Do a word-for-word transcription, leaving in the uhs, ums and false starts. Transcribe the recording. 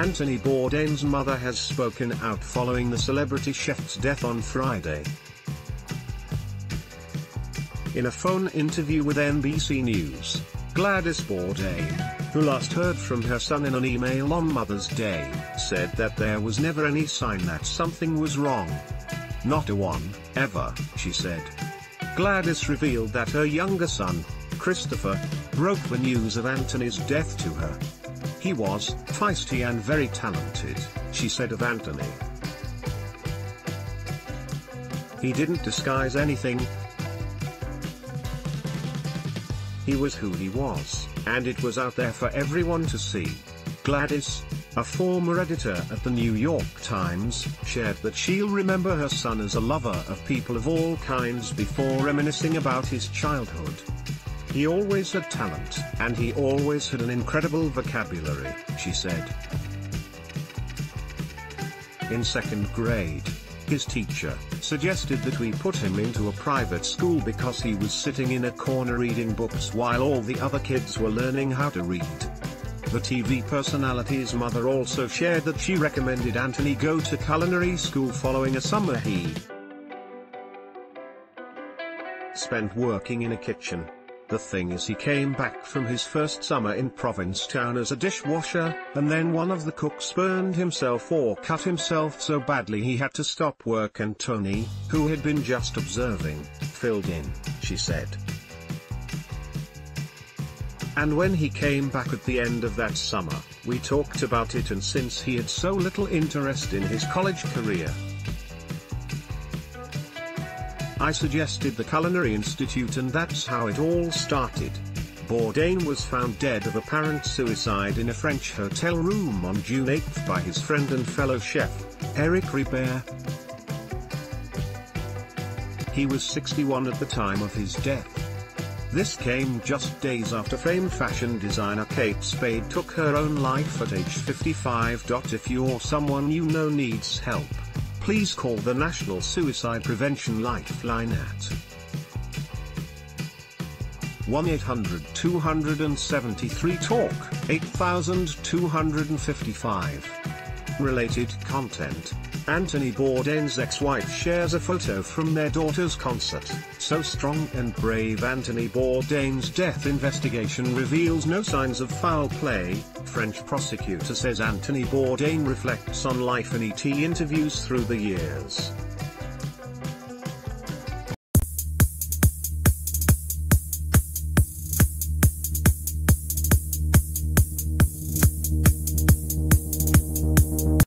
Anthony Bourdain's mother has spoken out following the celebrity chef's death on Friday. In a phone interview with N B C News, Gladys Bourdain, who last heard from her son in an email on Mother's Day, said that there was never any sign that something was wrong. Not a one, ever, she said. Gladys revealed that her younger son, Christopher, broke the news of Anthony's death to her. "He was feisty and very talented," she said of Anthony. "He didn't disguise anything. He was who he was, and it was out there for everyone to see." Gladys, a former editor at the New York Times, shared that she'll remember her son as a lover of people of all kinds before reminiscing about his childhood. "He always had talent, and he always had an incredible vocabulary," she said. "In second grade, his teacher suggested that we put him into a private school because he was sitting in a corner reading books while all the other kids were learning how to read." The T V personality's mother also shared that she recommended Anthony go to culinary school following a summer he spent working in a kitchen. "The thing is, he came back from his first summer in Provincetown as a dishwasher, and then one of the cooks burned himself or cut himself so badly he had to stop work, and Tony, who had been just observing, filled in," she said. "And when he came back at the end of that summer, we talked about it, and since he had so little interest in his college career, I suggested the Culinary Institute, and that's how it all started." Bourdain was found dead of apparent suicide in a French hotel room on June eighth by his friend and fellow chef, Eric Ripert. He was sixty-one at the time of his death. This came just days after famed fashion designer Kate Spade took her own life at age fifty-five. If you're someone you know needs help, please call the National Suicide Prevention Lifeline at one eight hundred two seven three talk, eight two five five. Related content: Anthony Bourdain's ex-wife shares a photo from their daughter's concert. "So strong and brave, Anthony Bourdain's death investigation reveals no signs of foul play," French prosecutor says. Anthony Bourdain reflects on life in E T interviews through the years.